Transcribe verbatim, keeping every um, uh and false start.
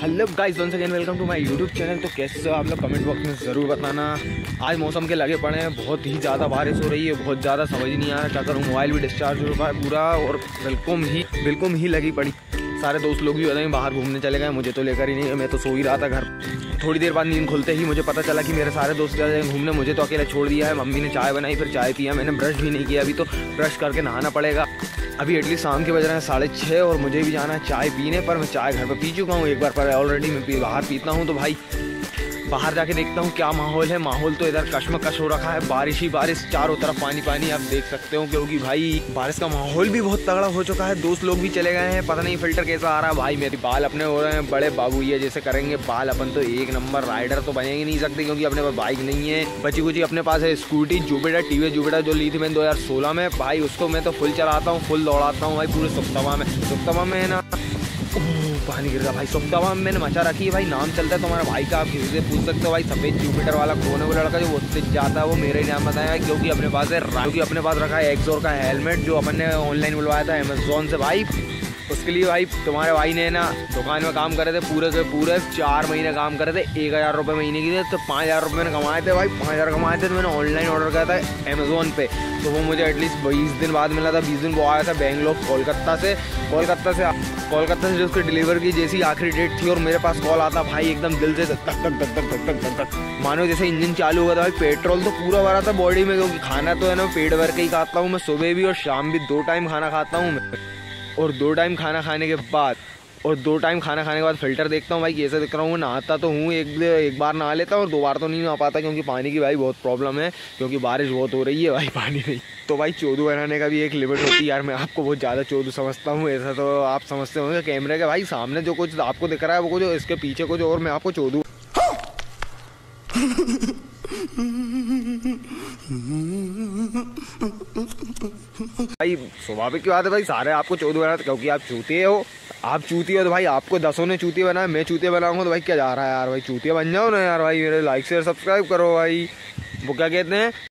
Hello guys, once again welcome to my YouTube channel. तो कैसे हो आप लोग, कमेंट बॉक्स में ज़रूर बताना। आज मौसम के लगे पड़े हैं, बहुत ही ज़्यादा बारिश हो रही है, बहुत ज़्यादा समझ नहीं आ रहा क्या करूँ। मोबाइल भी डिस्चार्ज हो रहा है पूरा और बिल्कुल ही बिल्कुल ही लगी पड़ी। सारे दोस्त लोग भी हो रहे हैं बाहर घूमने चले गए, मुझे तो लेकर ही नहीं, मैं तो सो ही रहा था घर। थोड़ी देर बाद नींद खुलते ही मुझे पता चला कि मेरे सारे दोस्त जा रहे हैं घूमने, मुझे तो अकेला छोड़ दिया है। मम्मी ने चाय बनाई, फिर चाय पिया, मैंने ब्रश भी नहीं किया, अभी तो ब्रश करके नहाना पड़ेगा। अभी एटलीस्ट शाम के बज रहे हैं साढ़े छः और मुझे भी जाना है चाय पीने पर। मैं चाय घर पर पी चुका हूँ एक बार, पर ऑलरेडी मैं बाहर पीता हूँ तो भाई बाहर जाके देखता हूँ क्या माहौल है। माहौल तो इधर कश्मकश हो रखा है, बारिश ही बारिश, चारों तरफ पानी पानी आप देख सकते हो, क्योंकि भाई बारिश का माहौल भी बहुत तगड़ा हो चुका है। दोस्त लोग भी चले गए हैं, पता नहीं फिल्टर कैसा आ रहा है। भाई मेरे बाल अपने हो रहे हैं, बड़े बाबूइया जैसे करेंगे बाल अपन, तो एक नंबर राइडर तो बनेंगे नहीं सकते क्योंकि अपने पास बाइक नहीं है। बची कुची अपने पास है स्कूटी जुपिटर, टीवी जुपिटर जो ली थी मैंने दो हज़ार सोलह में। भाई उसको मैं तो फुल चलाता हूँ, फुल दौड़ाता हूँ भाई पूरे सुखतवा में। सुखतवा में है ना पानी गिर रहा भाई, सुखतवा में मैंने मचा रखी है भाई। नाम चलता है तुम्हारा भाई का, आप किसी से पूछ सकते हो। भाई सफ़ेद जुपिटर वाला कौन है वो लड़का जो उससे जाता है, वो मेरा ही नाम बताया, क्योंकि अपने पास है क्योंकि अपने पास रखा है एक्सोर का हेलमेट जो अपन ने ऑनलाइन बुलवाया था अमेजोन से। भाई उसके लिए भाई तुम्हारे भाई ने ना दुकान में काम करे थे, पूरे से पूरे चार महीने काम करे थे, एक हज़ार रुपये महीने की थे, तो पाँच हज़ार रुपये मैंने कमाए थे भाई। पाँच हज़ार कमाए थे तो मैंने ऑनलाइन ऑर्डर किया था अमेजोन पे, तो वो मुझे एटलीस्ट बीस दिन बाद मिला था। बीस दिन वो आया था बेंगलोर कोलकाता से कोलकाता से कोलकाता से जो उसकी डिलीवर की जैसी आखिरी डेट थी और मेरे पास कॉल आता भाई एकदम दिल से धक धक धक धक धक धक धक मानो जैसे इंजन चालू हुआ था भाई। पेट्रोल तो पूरा भरा था बॉडी में, क्योंकि खाना तो है ना पेट भर के ही खाता हूँ मैं, सुबह भी और शाम भी दो टाइम खाना खाता हूँ मैं। और दो टाइम खाना खाने के बाद और दो टाइम खाना खाने के बाद फिल्टर देखता हूँ भाई कैसे दिख रहा हूँ। नहाता तो हूँ, एक एक बार नहा लेता हूँ और दो बार तो नहीं नहा पाता क्योंकि पानी की भाई बहुत प्रॉब्लम है, क्योंकि बारिश बहुत हो रही है भाई, पानी नहीं। तो भाई चोदू बनाने का भी एक लिमिट होती है यार, मैं आपको बहुत ज़्यादा चोदू समझता हूँ। ऐसा तो आप समझते होंगे कैमरे के भाई सामने जो कुछ आपको दिख रहा है वो कुछ, इसके पीछे कुछ और, मैं आपको चोदू भाई स्वाभाविक की बात है भाई, सारे आपको चोदू बना, क्योंकि आप चूतिए हो। आप चूतिए हो तो भाई आपको दसों ने चूतिए बनाया, मैं चूतिए बनाऊंगा तो भाई क्या जा रहा है यार। भाई चूतिया बन जाओ ना यार भाई, मेरे लाइक शेयर सब्सक्राइब करो भाई। वो क्या कहते हैं